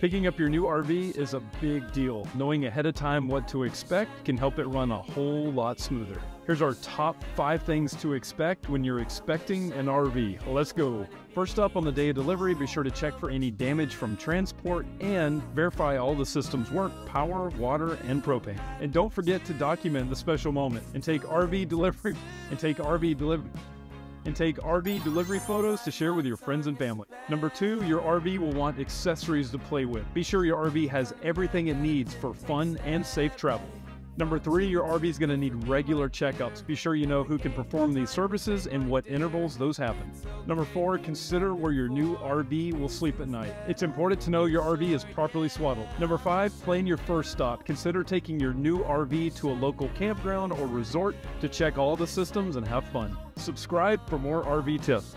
Picking up your new RV is a big deal. Knowing ahead of time what to expect can help it run a whole lot smoother. Here's our top 5 things to expect when you're expecting an RV. Let's go. First up, on the day of delivery, be sure to check for any damage from transport and verify all the systems work, power, water, and propane. And don't forget to document the special moment and take RV delivery photos to share with your friends and family. Number 2, your RV will want accessories to play with. Be sure your RV has everything it needs for fun and safe travel. Number 3, your RV is going to need regular checkups. Be sure you know who can perform these services and what intervals those happen. Number 4, consider where your new RV will sleep at night. It's important to know your RV is properly swaddled. Number 5, plan your first stop. Consider taking your new RV to a local campground or resort to check all the systems and have fun. Subscribe for more RV tips.